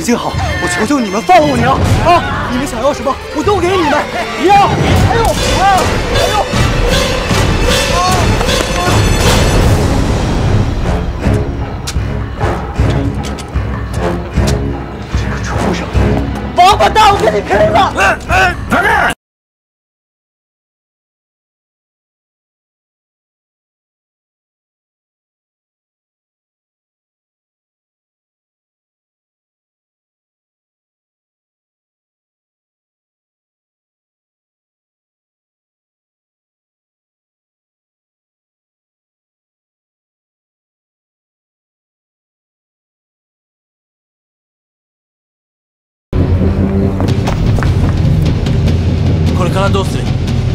使劲好，我求求你们放过娘啊！你们想要什么，我都给你们。娘，哎呦，哎呦！ 王八蛋，我跟你拼了！どうする？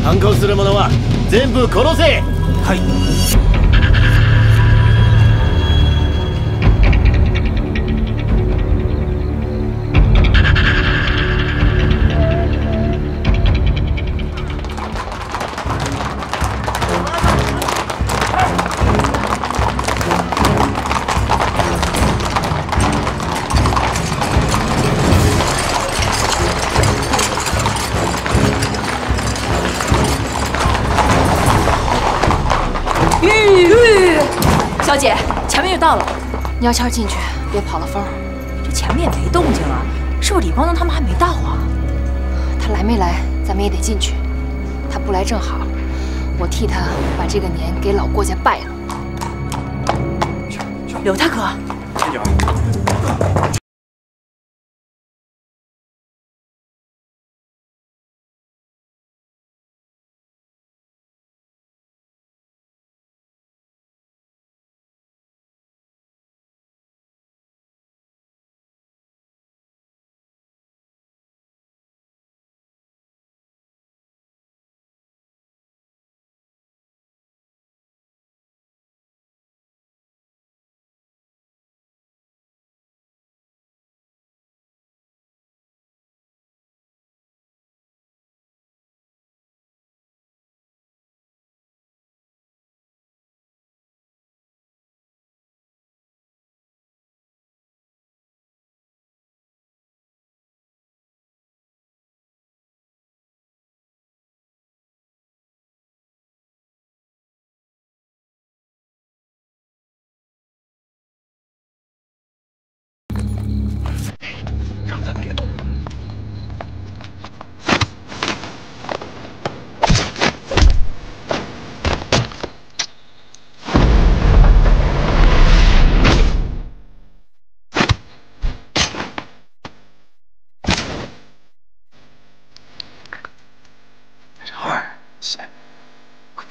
反抗する者は全部殺せ。はい。 小姐，前面就到了，你要悄进去，别跑了风。这前面也没动静啊，是不是李光能他们还没到啊？他来没来，咱们也得进去。他不来正好，我替他把这个年给老郭家拜了。柳大哥，快点。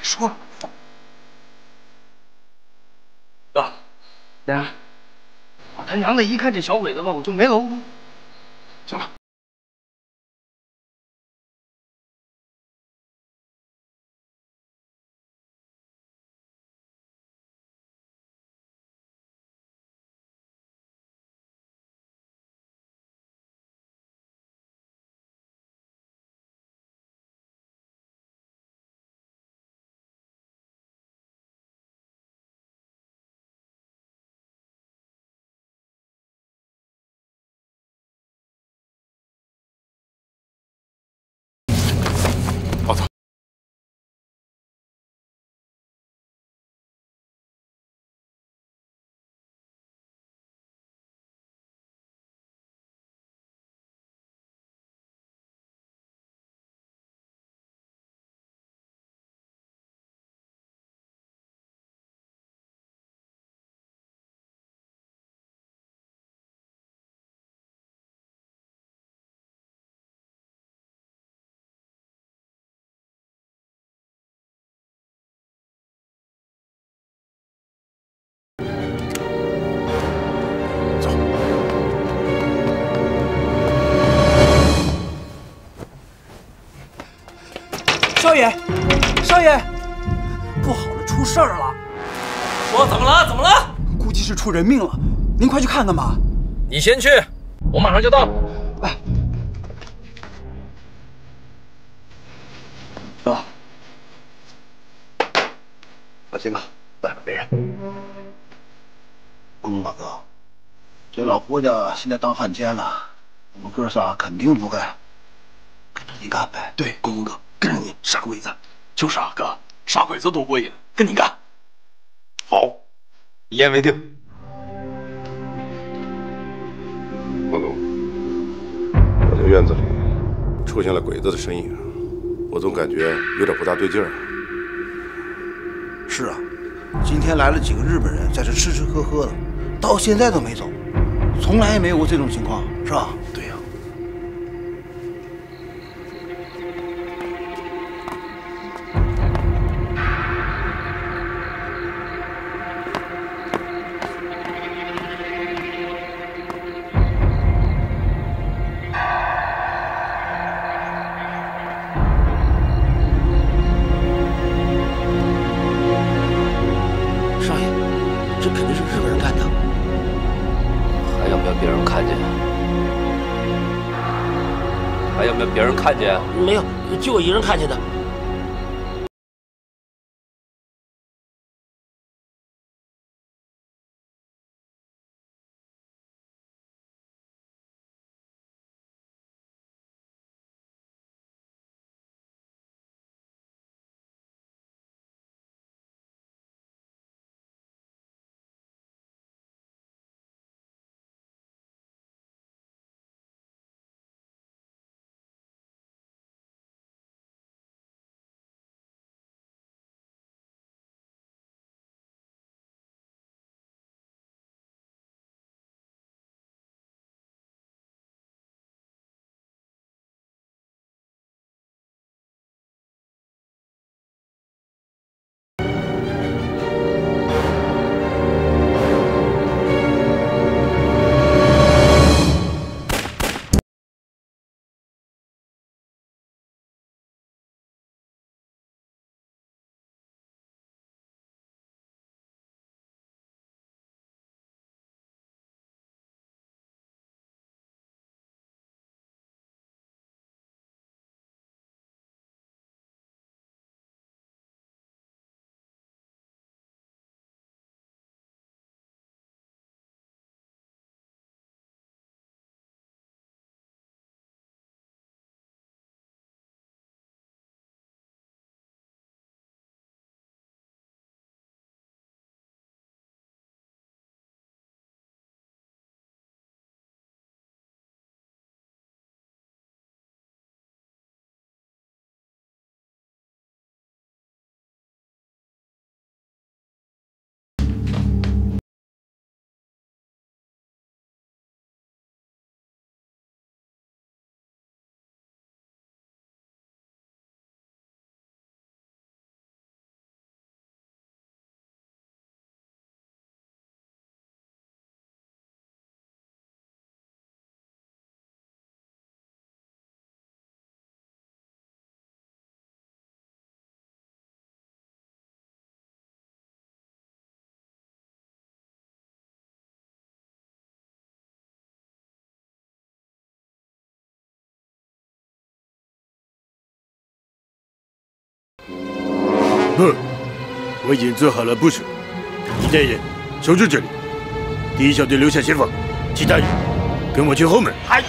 说了，哥，来啊！我他娘的一看这小鬼子吧，我就没搂住。行了。 少爷，少爷，不好了，出事儿了！说怎么了？怎么了？估计是出人命了，您快去看看吧。你先去，我马上就到。哎，哥，放心吧，外面没人。公子大哥，这老郭家现在当汉奸了，我们哥仨肯定不干，跟着你干呗。对，公公哥，跟着你杀鬼子，就是啊，哥，杀鬼子多过瘾，跟你干。好，一言为定。公公，我这院子里出现了鬼子的身影，我总感觉有点不大对劲儿。是啊，今天来了几个日本人，在这吃吃喝喝的，到现在都没走。 从来也没有过这种情况，是吧？对呀、啊。少爷，这肯定是日本人干的。 还有没有别人看见？没有，就我一人看见的。哼，我已经做好了部署。一队人守住这里，第一小队留下协防，其他人跟我去后门。嗨。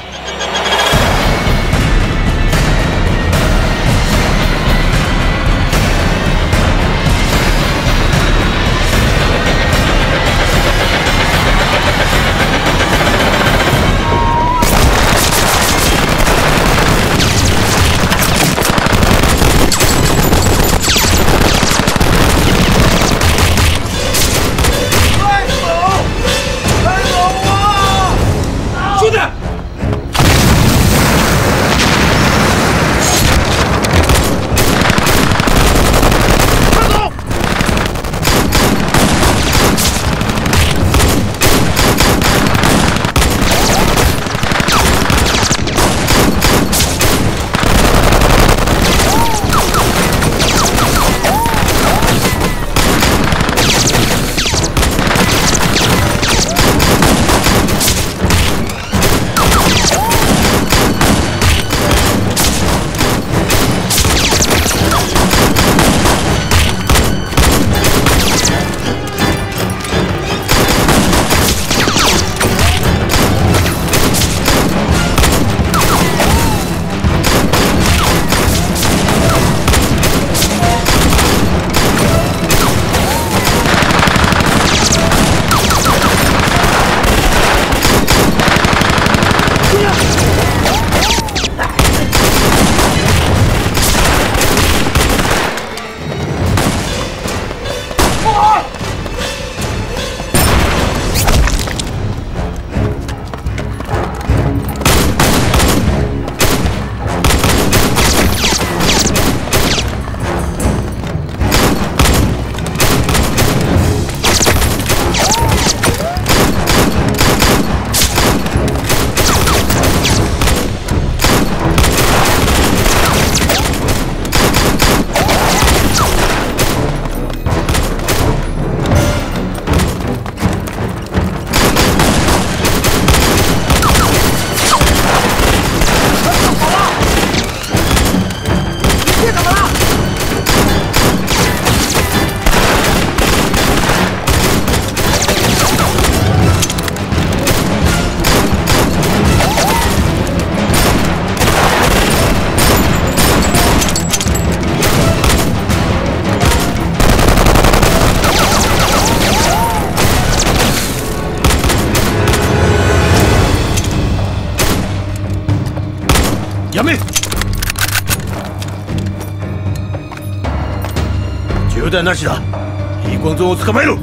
やめ。銃弾なしだ。イーコンゾーンを捕まえろ。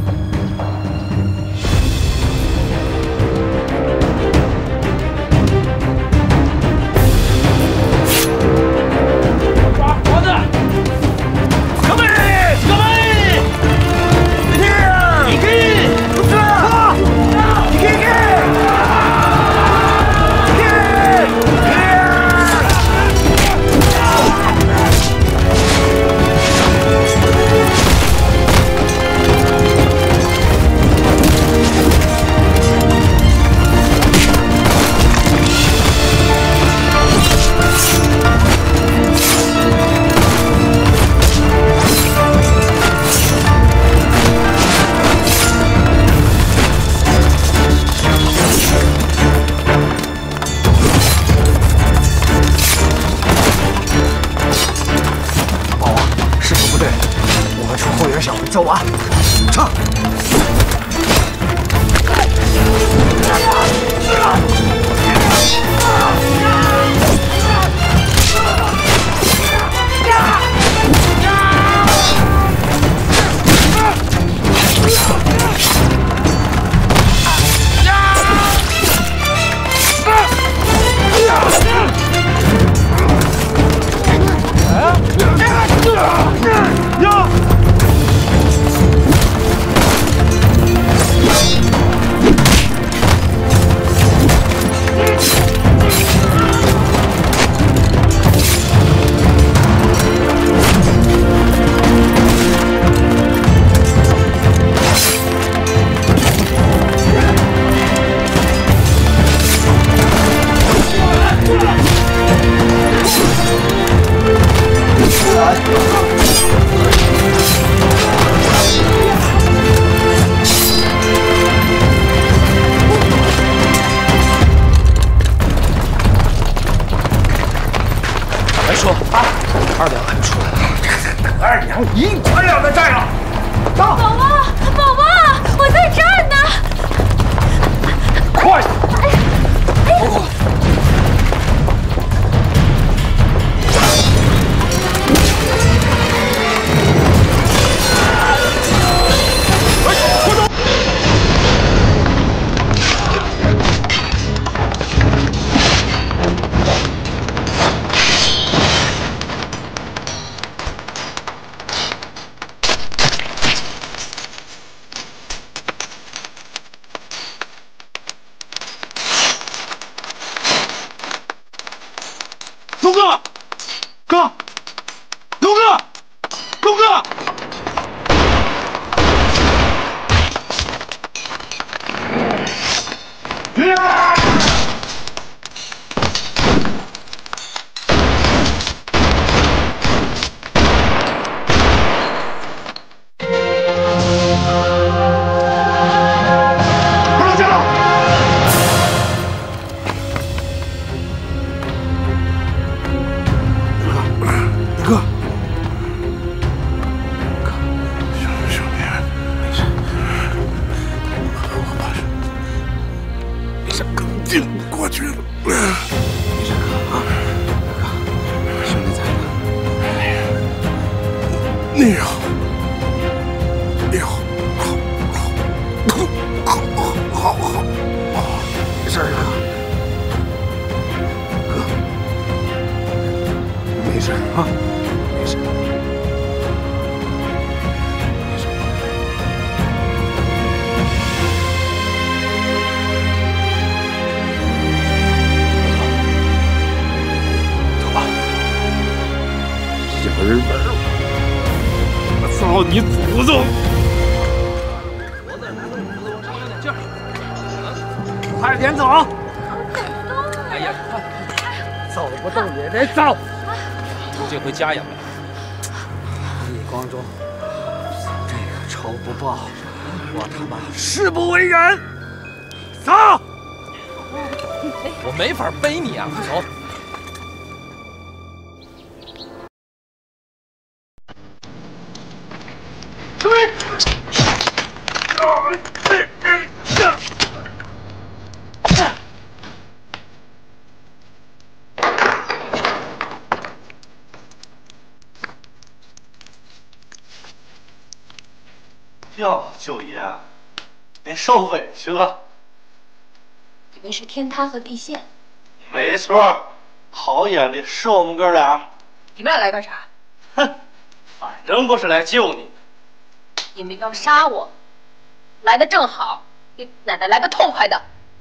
走啊！唱。哟，九爷，您受委屈了。这个是天塌和地陷。没错，好眼力是我们哥俩。你们俩来干啥？哼，反正不是来救你。你们要杀我，来的正好，给奶奶来个痛快的。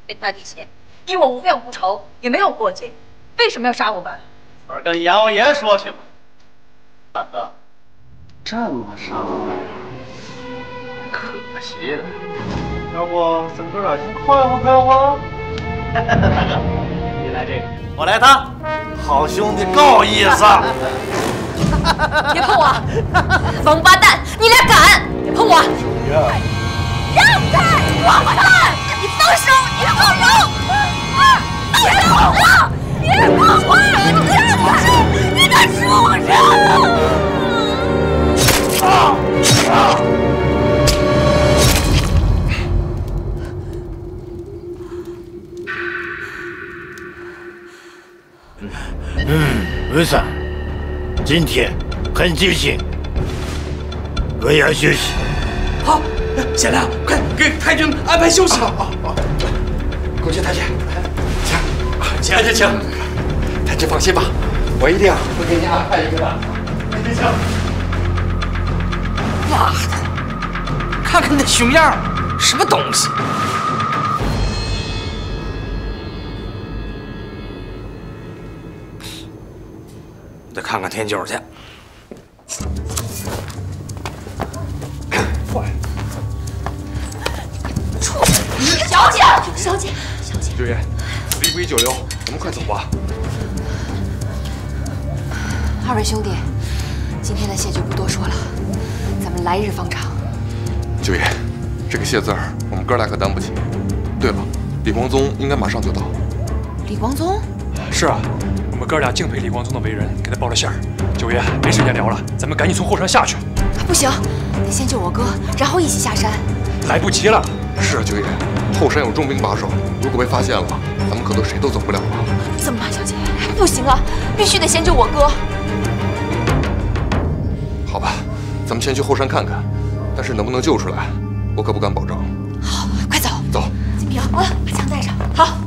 天塌地陷，因我无怨无仇，也没有过节，为什么要杀我们？我跟阎王爷说去吧。大哥。 这么少，可惜了。要不咱哥俩先快活快活。你来这个，我来他。好兄弟，够意思。别碰我！王八蛋，你俩敢！别碰我！让开！王八蛋，你放手！你放手！别碰我！别碰我！你让开！你敢吃我肉！ 维萨，今天很清醒，我要休息。好，贤良，快给太君安排休息。好，恭请太君，请，太君请。太君放心吧，我一定会给您安排一个的。太君请。 妈的！看看那熊样，什么东西！得看看天九去。坏！畜生！小姐，小姐，小姐！九爷，离不宜久留，我们快走吧。二位兄弟，今天的谢就不多说了。 来日方长。九爷，这个谢字儿，我们哥俩可担不起。对了，李光宗应该马上就到。李光宗？是啊，我们哥俩敬佩李光宗的为人，给他报了馅儿。九爷，没时间聊了，咱们赶紧从货船下去。不行，得先救我哥，然后一起下山。来不及了。是啊，九爷，后山有重兵把守，如果被发现了，咱们可都谁都走不了了。怎么办，小姐？不行啊，必须得先救我哥。好吧。 咱们先去后山看看，但是能不能救出来，我可不敢保证。好，快走，走。金平，啊，把枪带上。好。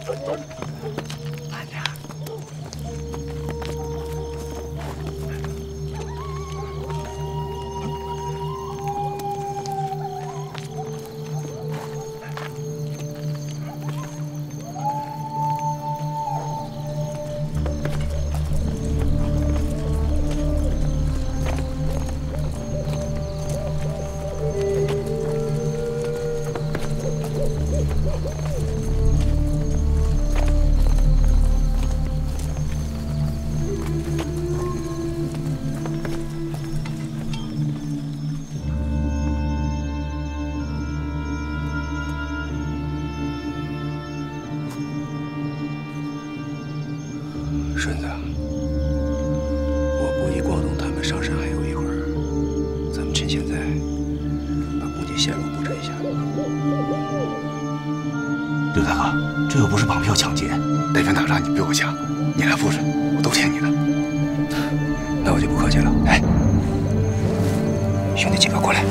慢点，走走，慢点。 顺子，我估计光东他们上山还有一会儿，咱们趁现在把攻击线路布置一下。刘大哥，这又不是绑票抢劫，逮犯打诈你比我强，你来布置，我都听你的。那我就不客气了，哎，兄弟几个过来。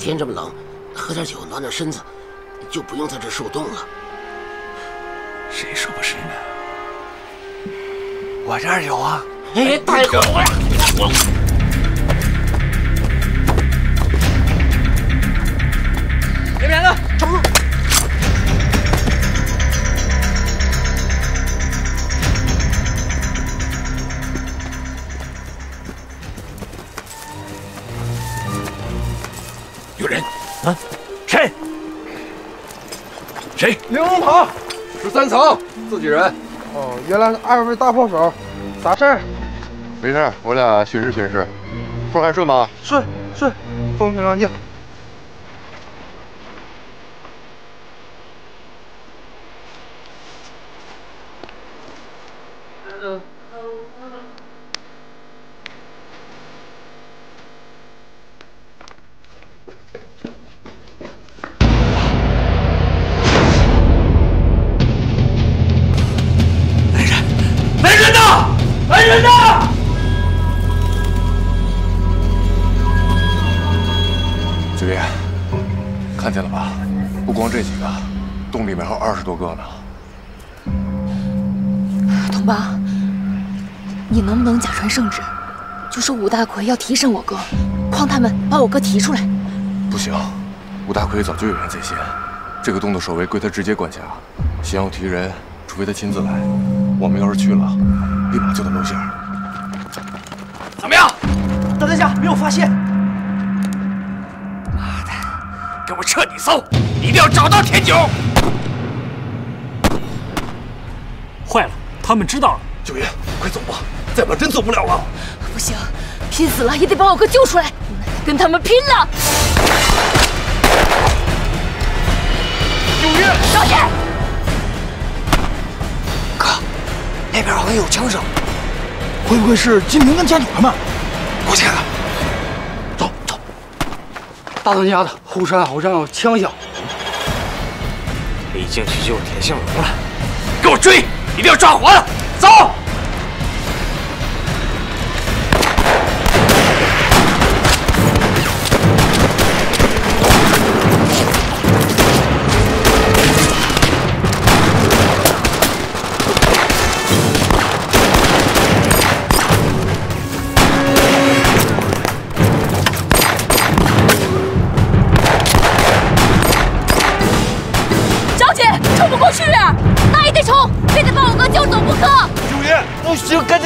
天这么冷，喝点酒暖暖身子，就不用在这受冻了。谁说不是呢？我这儿有啊！哎，太好了！你们两个冲入！谁？玲珑堂，13层，自己人。哦，原来二位大炮手，啥事儿？没事，我俩巡视巡视。风还顺吗？顺，风平浪静。 圣旨就说武大奎要提审我哥，诓他们把我哥提出来。不行，武大奎早就有人在先，这个洞的守卫归他直接管辖，想要提人，除非他亲自来。我们要是去了，立马就得露馅儿。怎么样？大当家没有发现？妈的，给我彻底搜！一定要找到田九。坏了，他们知道了。九爷，快走吧。 再不真走不了了！不行，拼死了也得把我哥救出来，跟他们拼了！九爷，少爷，哥，那边好像有枪声，会不会是金平跟家女他们？过去看看。走。大当家的后山好像有枪响，李靖去救田兴荣了，给我追！一定要抓活的，走！ 赶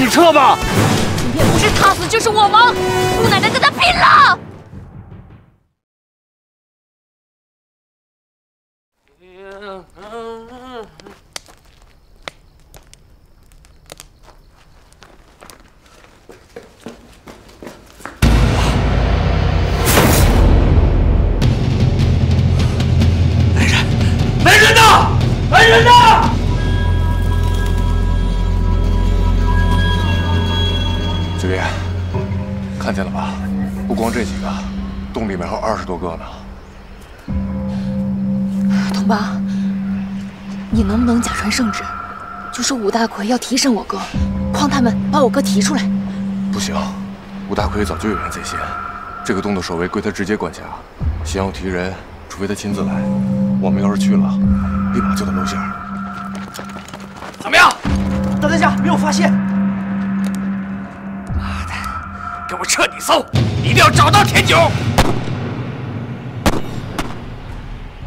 紧撤吧！今天不是他死就是我亡，姑奶奶跟他拼了！来人！来人呐！来人呐！ 九爷，看见了吧？不光这几个，洞里面还有20多个呢。同胞，你能不能假传圣旨，就说武大奎要提审我哥，诓他们把我哥提出来？不行，武大奎早就有人在先，这个洞的守卫归他直接管辖，想要提人，除非他亲自来。我们要是去了，立马就得露馅儿。怎么样？大当家没有发现。 给我彻底搜！一定要找到田九。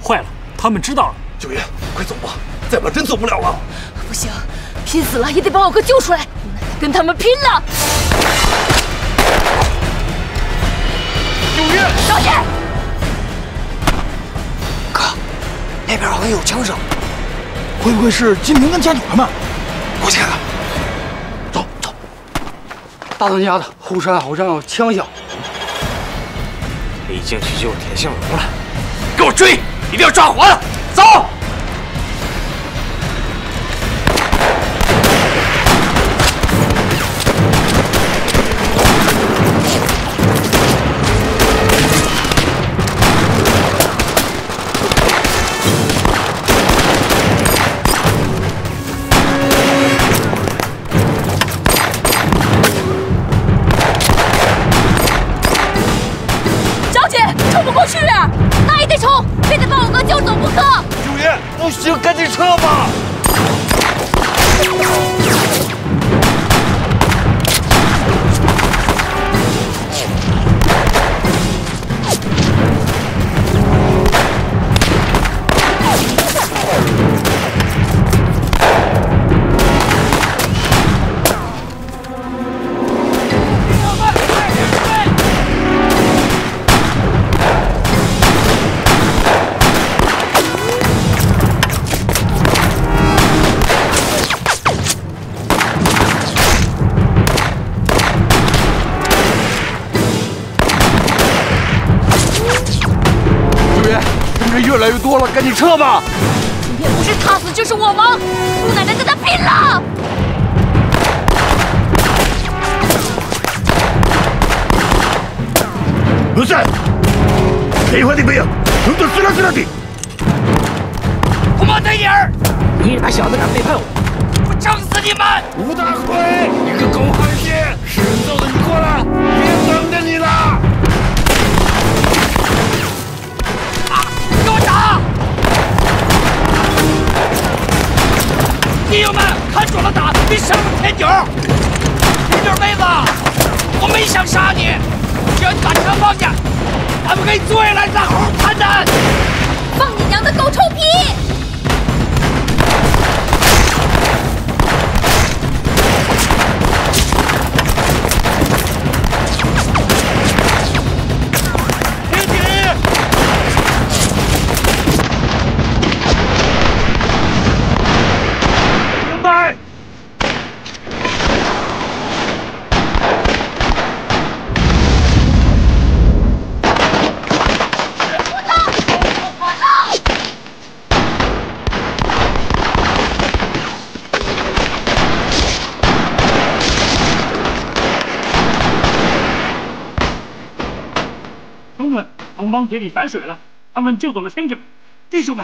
坏了，他们知道了。九爷，快走吧，再不真走不了了。不行，拼死了也得把我哥救出来，跟他们拼了！九爷，少爷，哥，那边好像有枪声，会不会是金平跟家女他们？过去看看。 大当家的后山好像有枪响，李靖去救田兴荣了，给我追！一定要抓活的，走！就是啊，那也得冲，非得把我哥救走不可。主任，不行，赶紧撤吧。越来越多了，赶紧撤吧！今天不是他死就是我亡，姑奶奶跟他拼了！うるさい！谁还得背啊？能等死了死了的！他妈的眼儿！你俩小子敢背叛我，我整死你们！吴大奎，你个狗汉奸，是人揍的你过来，别等着你了！ 弟兄们，看准了打，别上住天井！铁卷妹子，我没想杀你，只要你把枪放下，咱们可以坐下来再好好谈谈。放你娘的狗臭屁！停止！红帮铁里反水了，他们救走了天井。弟兄们，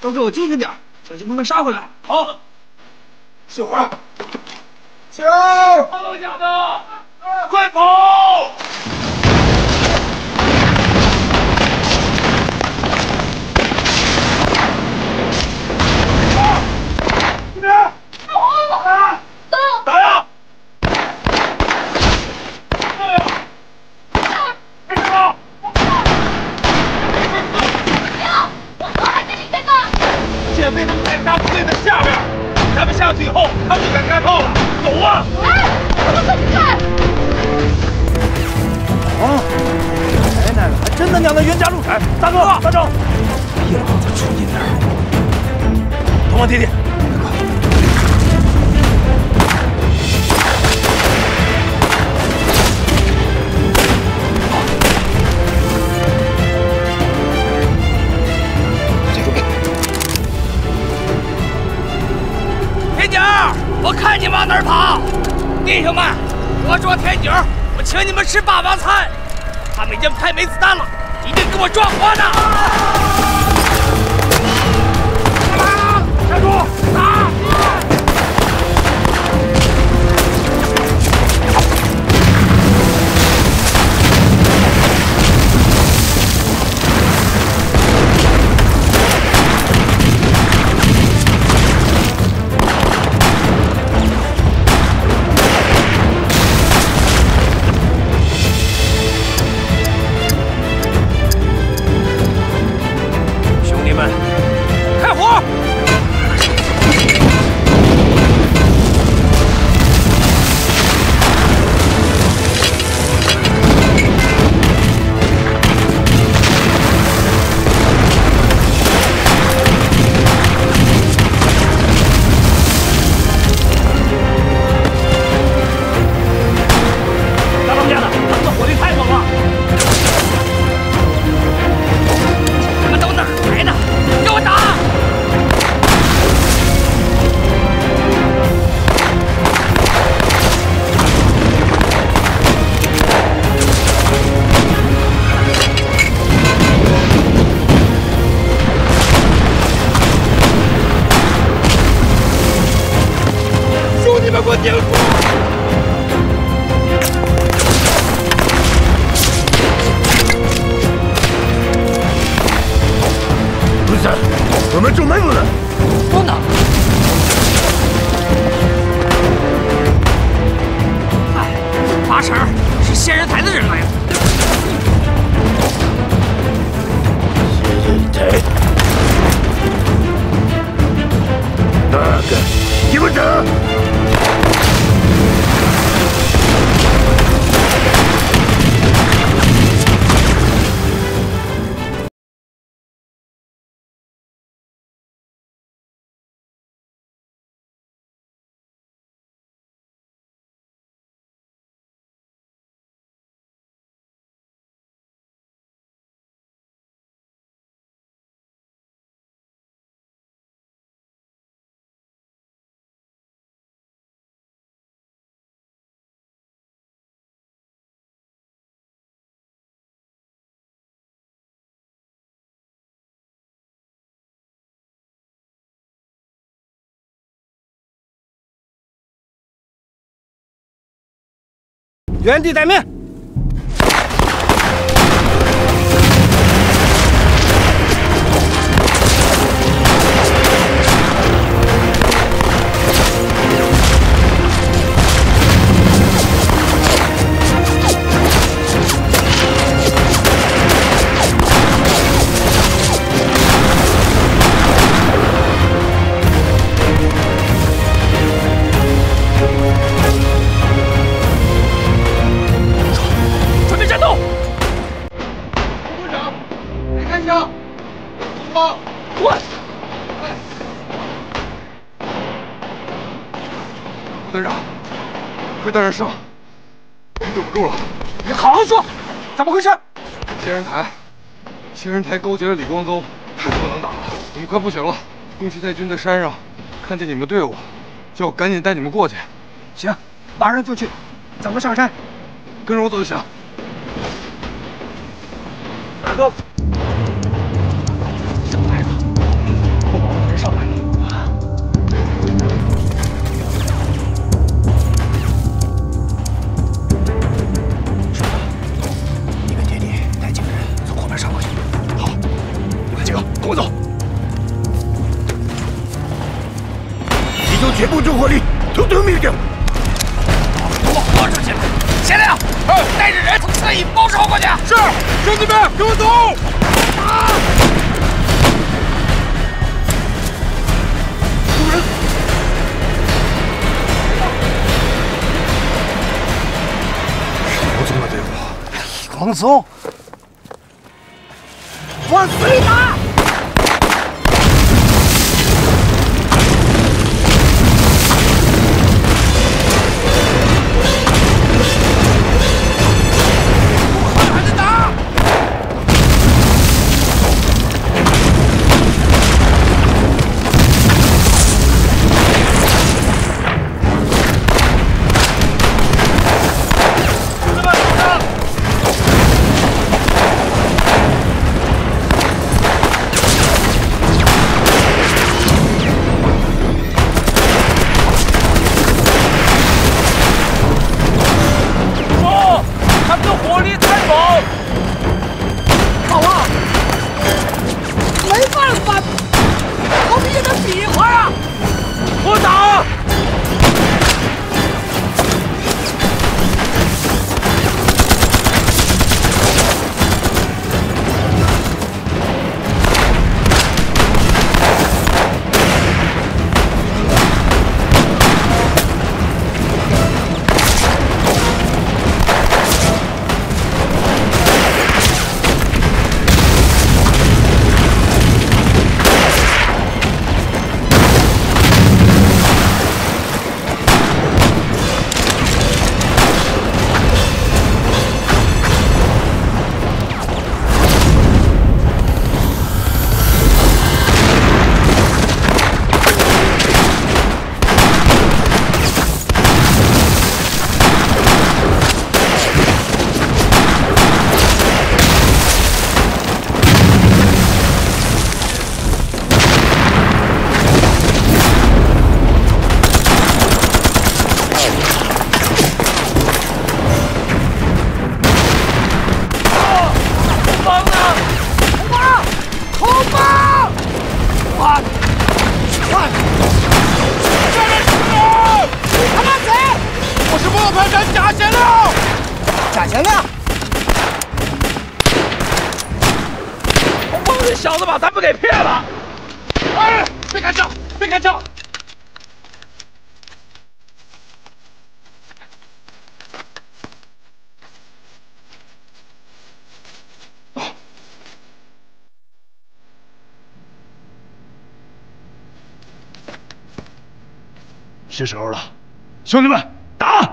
都给我精神点，小心被他们杀回来。好，小花，小二，老小子，快跑！你们，打！打呀！ 被他们在大部队的下边，咱们下去以后，他们就敢开炮了。走啊！哎，我们看。啊！哎，奶奶，还真他娘的冤家路窄！大哥，大周，别让他出阴影。同我弟弟。 我看你往哪儿跑，弟兄们，我撞天井，我请你们吃霸王餐。他们已经开煤子弹了，一定给我撞活的。站住！打！兄弟们，开火！仙人台的人来了。仙人台，那个，你们等。 原地待命！大人说，你堵不住了。你好好说，怎么回事？仙人台勾结了李光宗，太不能打了。我们快不行了。宫崎太君在山上看见你们的队伍，叫我赶紧带你们过去。行，马上就去。怎么上山？跟着我走就行。大哥，上来了，不往我这上来了。 全部重火力，统统灭掉！我出去了，贤良，带着人从侧翼包抄过去。是，兄弟们，跟我走！打！住人！李光宗的队伍，李光宗，往死里打！人啊！我忘了这小子把咱们给骗了！哎，别开枪，别开枪！ 是时候了，兄弟们，打！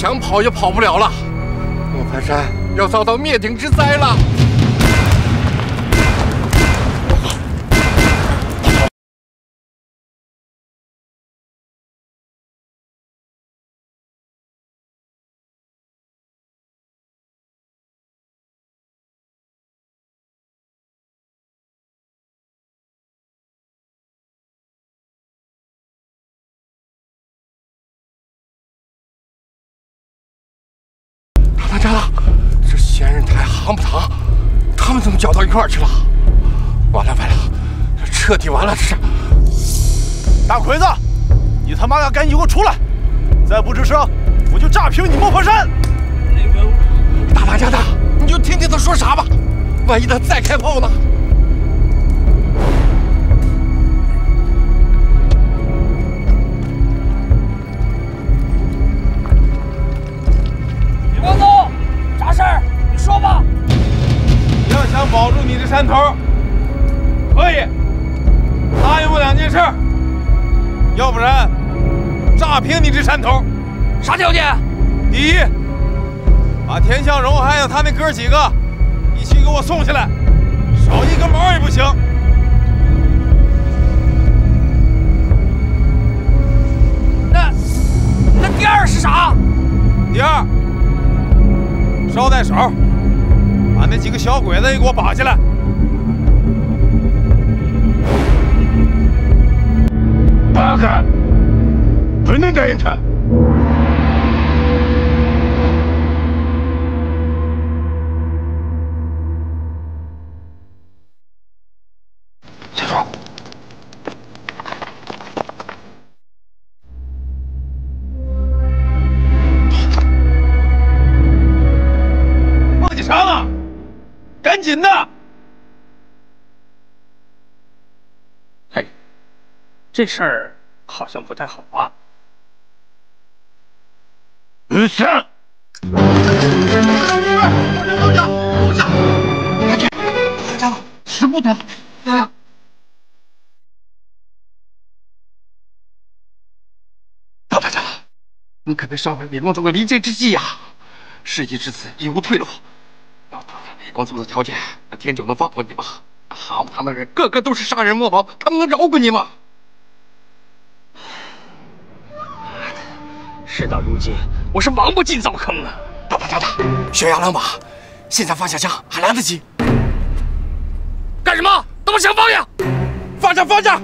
想跑也跑不了了，莫盘山要遭到灭顶之灾了。 王不堂，他们怎么搅到一块儿去了？完了完了，彻底完了！这是。大魁子，你他妈的赶紧给我出来！再不吱声，我就炸平你莫盘山！那个大大家的，你就听听他说啥吧，万一他再开炮呢？李光头，啥事儿？你说吧。 想保住你的山头，可以答应我两件事，要不然炸平你这山头，啥条件？第一，把田向荣还有他那哥几个一起给我送下来，少一根毛也不行。 第二是啥？第二，捎带手，把那几个小鬼子也给我绑起来。バカ、不能答应他。先生。 赶紧的！哎，这事儿好像不太好啊。嗯，行。放下！快去！放下！使不得！大排长，你可别烧毁美光族的临阵之计呀！事已至此，已无退路。 光族的条件，天九能放过你吗？好，他们人个个都是杀人魔王，他们能饶过你吗？事到如今，我是王八进灶坑啊！大大大大，悬崖勒马，现在放下枪还来得及。干什么？都把枪放下！放下！放下！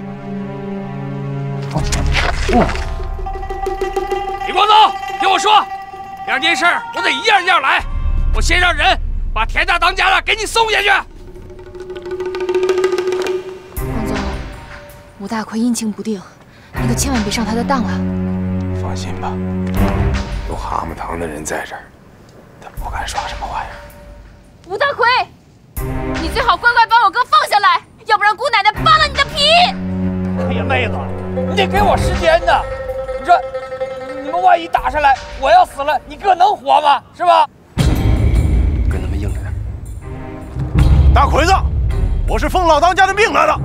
李光头，听我说，两件事我得一样一样来，我先让人。 把田大当家的给你送下去。光宗，武大奎阴晴不定，你可千万别上他的当了。放心吧，有蛤蟆堂的人在这儿，他不敢耍什么花样。武大奎，你最好乖乖把我哥放下来，要不然姑奶奶扒了你的皮！哎呀，妹子，你得给我时间呢。你说，你们万一打上来，我要死了，你哥能活吗？是吧？ 大奎子，我是奉老当家的命来的，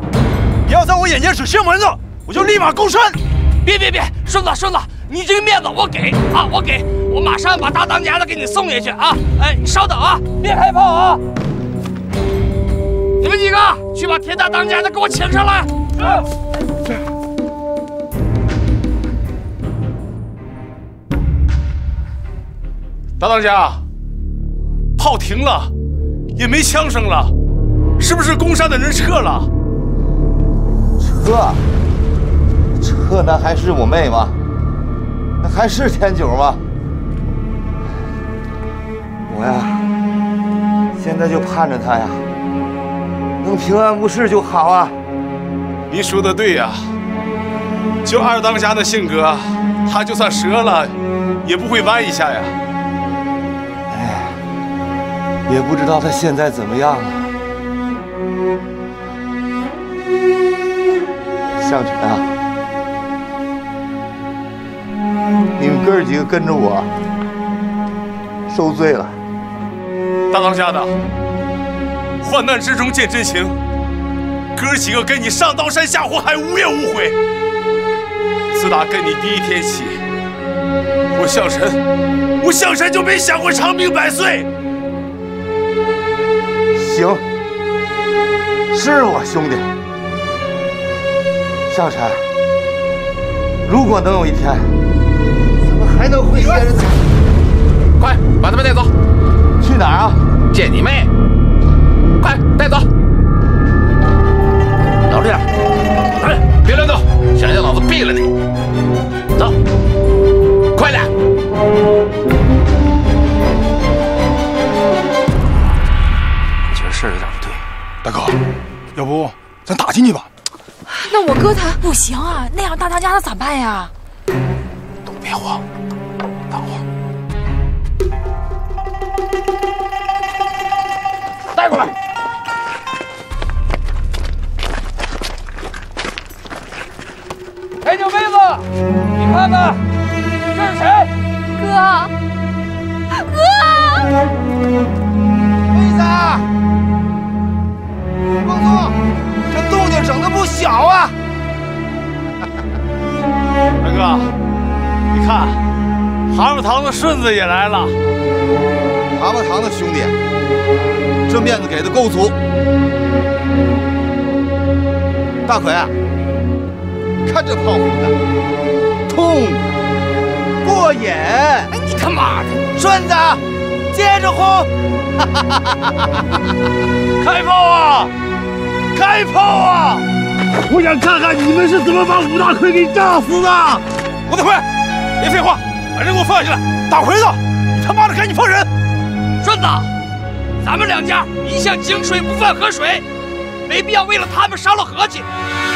你要在我眼前使邪门子，我就立马勾参。别，顺子顺子，你这个面子我给啊，我给，我马上把大当家的给你送下去啊！哎，你稍等啊，别开炮啊！你们几个去把田大当家的给我请上来。是。大当家，炮停了，也没枪声了。 是不是攻山的人撤了？撤那还是我妹吗？那还是天九吗？我呀，现在就盼着他呀，能平安无事就好啊。您说的对呀，就二当家的性格，他就算折了，也不会弯一下呀。哎，也不知道他现在怎么样了。 向晨啊，你们哥几个跟着我受罪了。大当家的，患难之中见真情，哥几个跟你上刀山下火海无怨无悔。自打跟你第一天起，我向晨就没想过长命百岁。行，是我兄弟。 向晨，如果能有一天，咱们还能回天，快把他们带走！去哪儿啊？见你妹！快带走！老弟，来，别乱动，想让老子毙了你！走，快点！我觉得事儿有点不对，大哥，要不咱打进去吧？ 那我哥他不行啊，那样大当家的咋办呀？都别慌，等会儿带过来。哎，小妹子，你看看，这是谁？哥，妹子，光头。 动静整的不小啊！大哥，你看，蛤蟆堂的顺子也来了。蛤蟆堂的兄弟，这面子给的够足。大奎啊，看这胖虎的，痛过瘾！哎，你他妈的！顺子，接着轰！开炮啊！开炮啊！我想看看你们是怎么把武大奎给炸死的！武大奎，别废话，把人给我放下来！大奎子，你他妈的赶紧放人！顺子，咱们两家一向井水不犯河水，没必要为了他们伤了和气。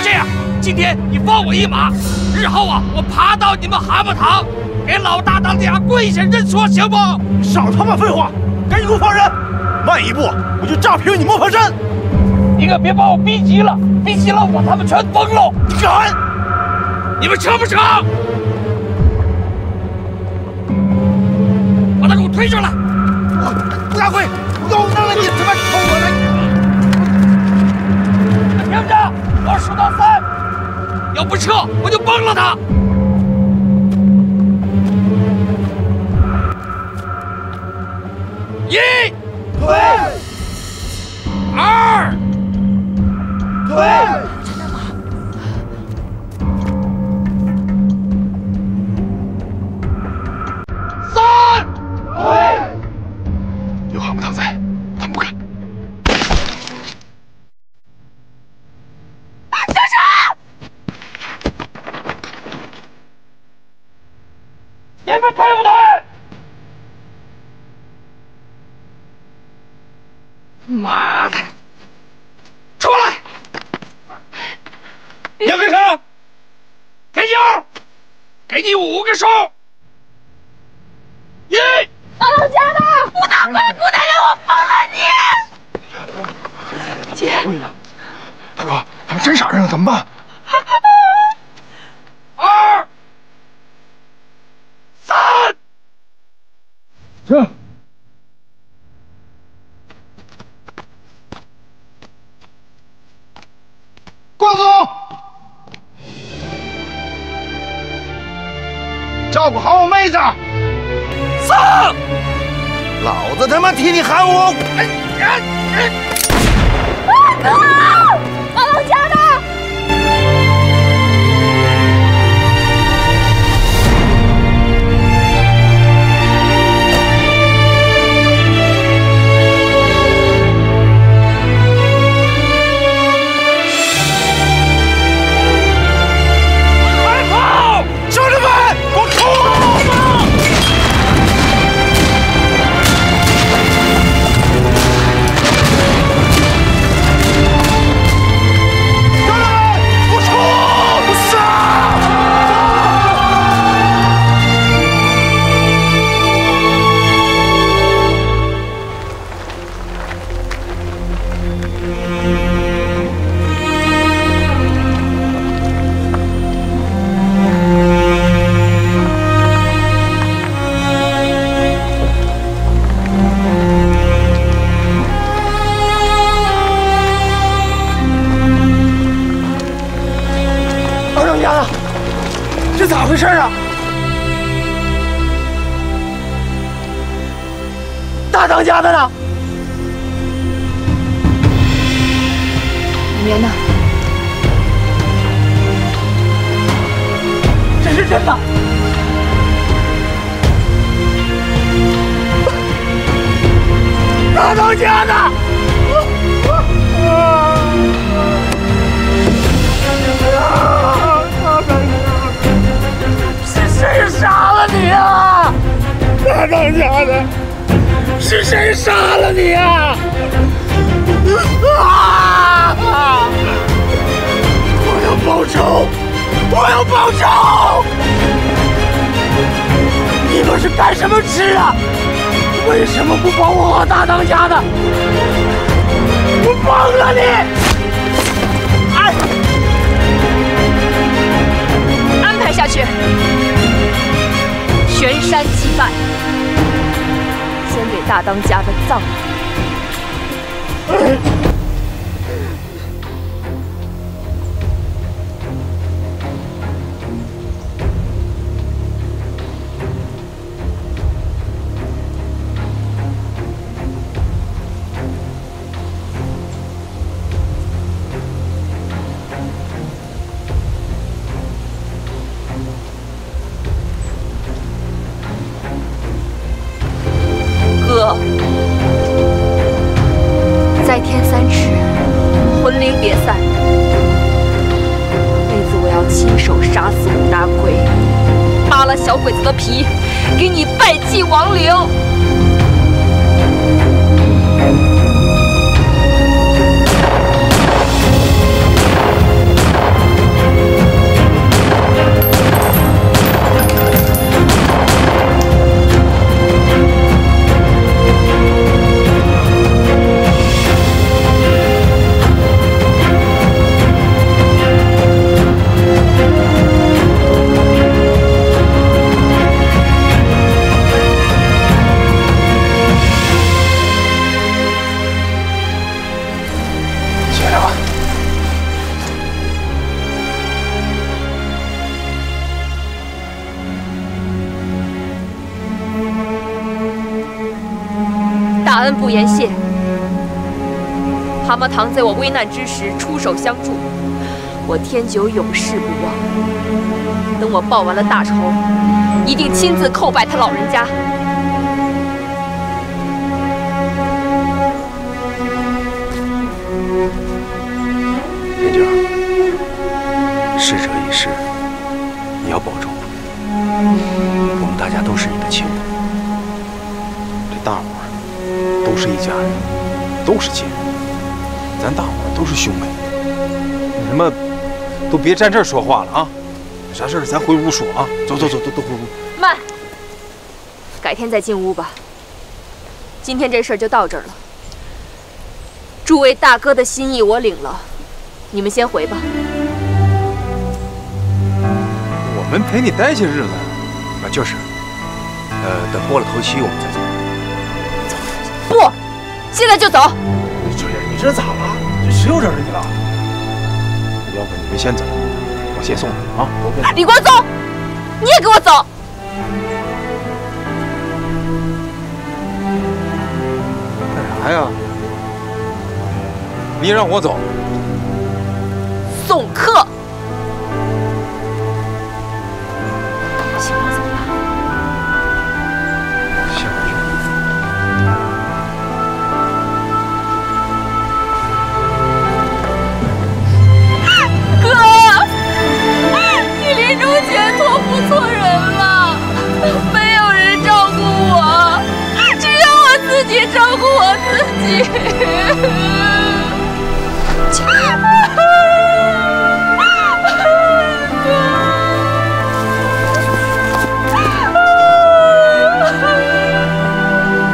这样，今天你放我一马，日后啊，我爬到你们蛤蟆堂，给老大当家跪下认错，行不？少他妈废话，赶紧给我放人！慢一步，我就炸平你磨盘山！ 你可别把我逼急了，逼急了我他们全崩了！你敢？你们成不成？把他给我推上来！吴大奎，狗蛋了你他妈抽我来！听着，我数到三，要不撤我就崩了他！一，推，二。 对，真的吗？三，对，有蛤蟆堂在，他们不敢。大先生，你们对不对？妈的！ 杨根生，给油，给你5个数。一，老家的武大奎，不能让我放了你！姐，大哥，他们真傻人了，怎么办？二，三，停。 照顾好我妹子，上！老子他妈替你喊我！大哥，马老家的！合，在天三尺，魂灵别散。这次我要亲手杀死五大鬼，扒了小鬼子的皮，给你拜祭亡灵。不言谢，蛤蟆堂在我危难之时出手相助，我天九永世不忘。等我报完了大仇，一定亲自叩拜他老人家。天九，逝者已逝，你要保重。我们大家都是你的亲人，这大伙。 都是一家人，都是亲人，咱大伙都是兄妹。你他妈都别站这儿说话了啊！有啥事儿咱回屋说啊！走走走，都回屋。慢，改天再进屋吧。今天这事儿就到这儿了。诸位大哥的心意我领了，你们先回吧。我们陪你待些日子啊，就是，等过了头七我们再走。 不，现在就走。你这咋了？这谁又惹着你了？要不你们先走，我先送你啊。李光宗，你也给我走！干啥呀？你也让我走？送客。行了，走吧。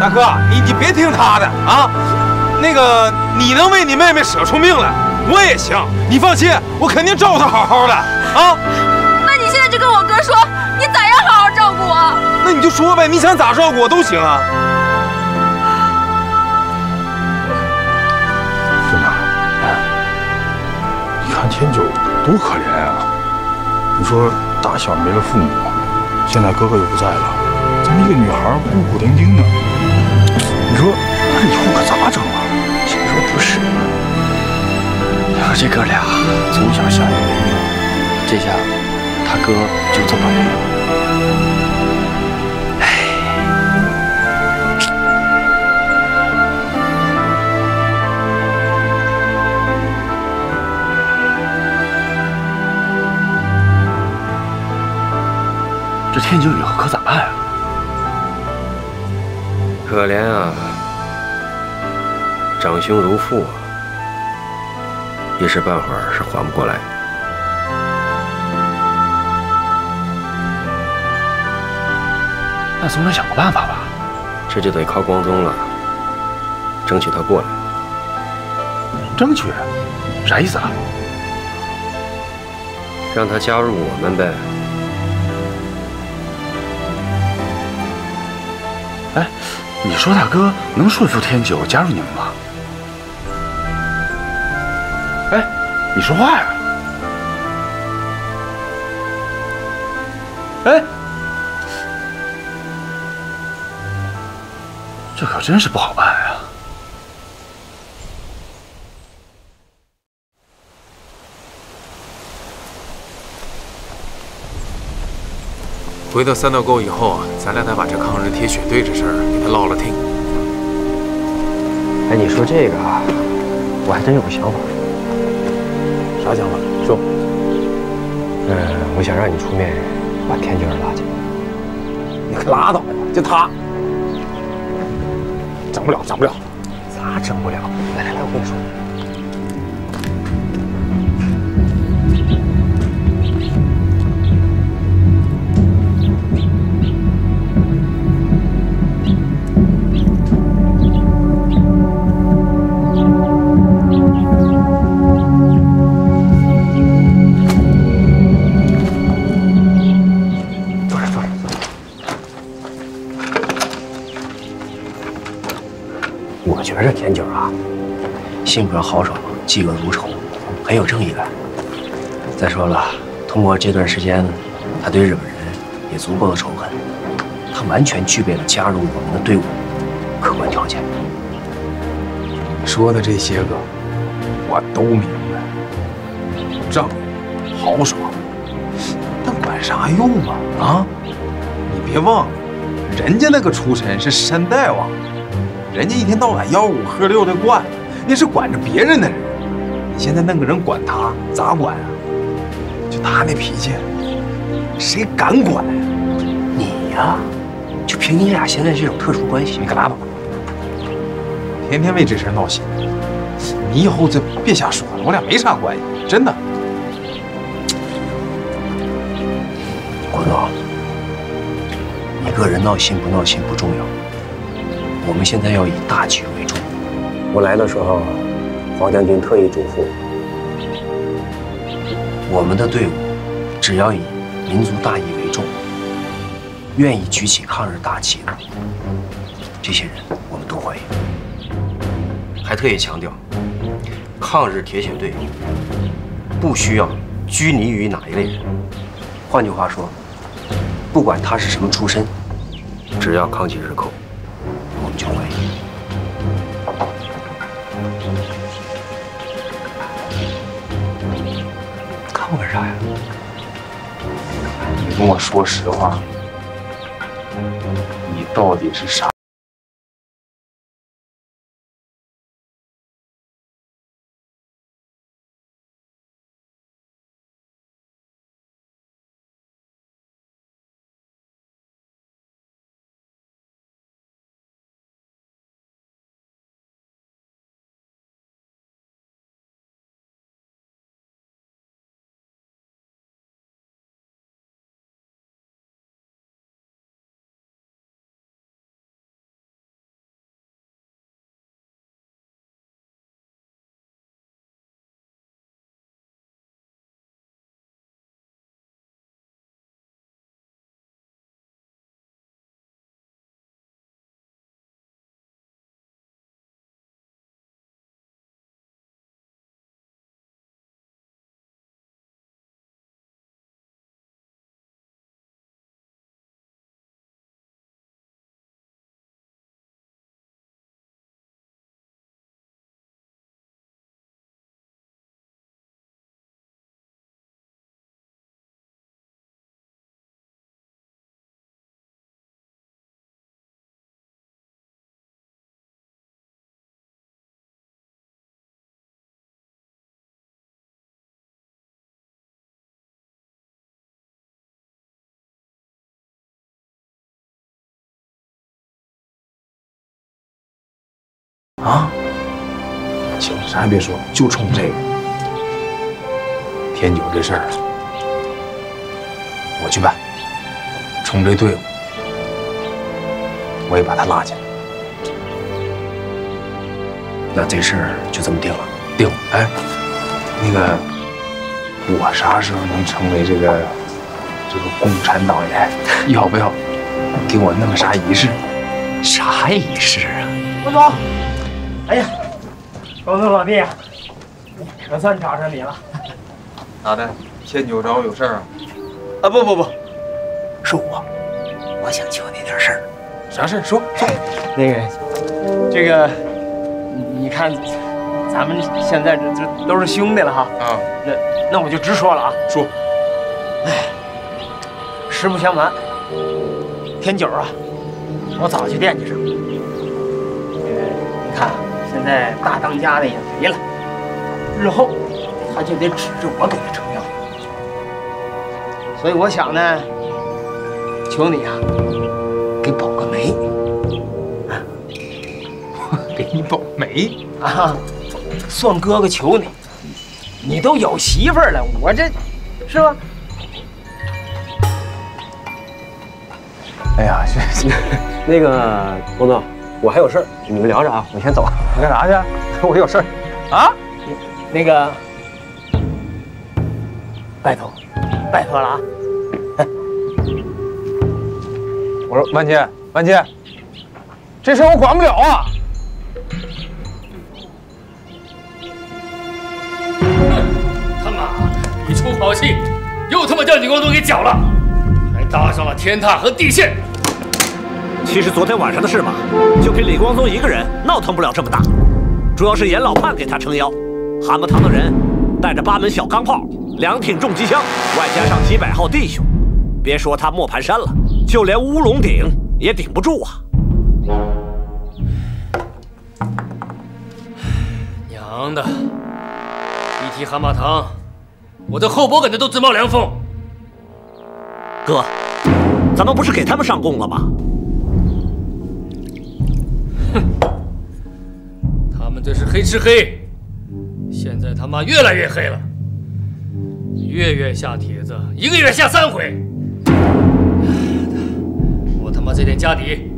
大哥，你别听他的啊！那个，你能为你妹妹舍出命来，我也行。你放心，我肯定照顾她好好的啊！那你现在就跟我哥说，你咋样好好照顾我？那你就说呗，你想咋照顾我都行啊。 天九多可怜啊！你说打小没了父母，现在哥哥又不在了，这么一个女孩孤苦伶仃的，你说那以后可咋整啊？谁说不是？你说这哥俩从小相依为命，这下他哥就这么没了。哎，这天九以后可咋办啊？可怜啊，长兄如父啊，一时半会儿是缓不过来的。那总得想个办法吧？这就得靠光宗了，争取他过来。争取？啥意思啊？让他加入我们呗。 哎，你说大哥能说服天九加入你们吗？哎，你说话呀！哎，这可真是不好办呀！回到三道沟以后啊，咱俩得把这抗日铁血队这事儿给他唠了听。哎，你说这个啊，我还真有个想法。啥想法？说。我想让你出面把田娟拉进来。你可拉倒吧，就他。整不了，整不了。咋整不了？来来来，我跟你说。 觉着田九啊，性格豪爽，嫉恶如仇，很有正义感。再说了，通过这段时间，他对日本人也足够的仇恨，他完全具备了加入我们的队伍客观条件。说的这些个，我都明白，仗义、豪爽，但管啥用啊？啊！你别忘了，人家那个出身是山大王。 人家一天到晚吆五喝六的惯，那是管着别人的人。你现在弄个人管他，咋管啊？就他那脾气，谁敢管呀？你呀，就凭你俩现在这种特殊关系，你可拉倒吧！天天为这事闹心，你以后就别瞎说了，我俩没啥关系，真的。国总，你个人闹心不闹心不重要。 我们现在要以大局为重。我来的时候，黄将军特意嘱咐我们的队伍，只要以民族大义为重，愿意举起抗日大旗的这些人，我们都欢迎。还特意强调，抗日铁血队不需要拘泥于哪一类人。换句话说，不管他是什么出身，只要扛起日寇。 就欢迎。看我干啥呀？你跟我说实话，你到底是啥？ 啊！行了，啥也别说，就冲这个天九这事儿，我去办。冲这队伍，我也把他拉进来。那这事儿就这么定了，定了。哎，那个，我啥时候能成为这个共产党员？要不要给我弄啥仪式？啥仪式啊？文总。 哎呀，高总老弟，可算找上你了。咋的？天九找我有事儿啊？啊不，是我想求你点事儿。啥事儿？说。那个，这个，你看，咱们现在这都是兄弟了哈。啊。那我就直说了啊。说。哎，实不相瞒，天九啊，我早就惦记上了。你看。 我现在大当家的也没了，日后他就得指着我给他撑腰。所以我想呢，求你啊，给保个媒。我给你保媒啊？算哥哥求你，你都有媳妇儿了，我这是吧？ 哎呀，那个东东，我还有事儿，你们聊着啊，我先走了。你干啥去？我有事儿。啊？那个，拜托了啊！哎，我说万茜，这事儿我管不了啊。 他妈的，一出好戏，又他妈叫你光头给搅了，还搭上了天塌和地陷。 其实昨天晚上的事嘛，就凭李光宗一个人闹腾不了这么大，主要是严老盼给他撑腰。蛤蟆堂的人带着8门小钢炮、2挺重机枪，外加上几百号弟兄，别说他磨盘山了，就连乌龙顶也顶不住啊！娘的！一提蛤蟆堂，我的后脖梗子都直冒凉风。哥，咱们不是给他们上供了吗？ 他们这是黑吃黑，现在他妈越来越黑了。月下帖子，一个月下3回，我他妈这点家底